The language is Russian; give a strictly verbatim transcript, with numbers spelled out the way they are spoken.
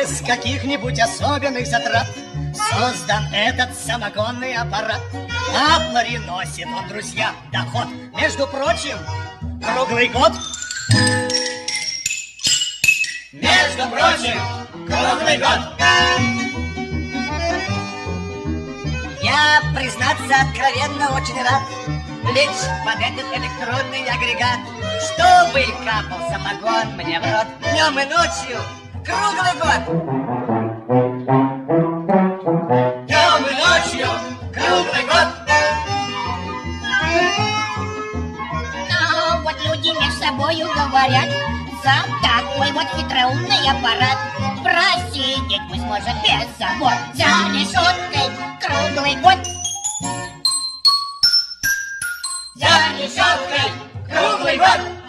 без каких-нибудь особенных затрат создан этот самогонный аппарат. А приносит он, друзья, доход, между прочим, круглый год. Между прочим, круглый год. Я, признаться, откровенно очень рад, лишь под этот электронный агрегат, чтобы капал самогон мне в рот днем и ночью, круглый год. Днем и ночью, круглый год. Но вот люди между собою говорят, сам такой вот хитроумный аппарат, просидеть мы сможем без забот за решеткой круглый год. За решеткой круглый год.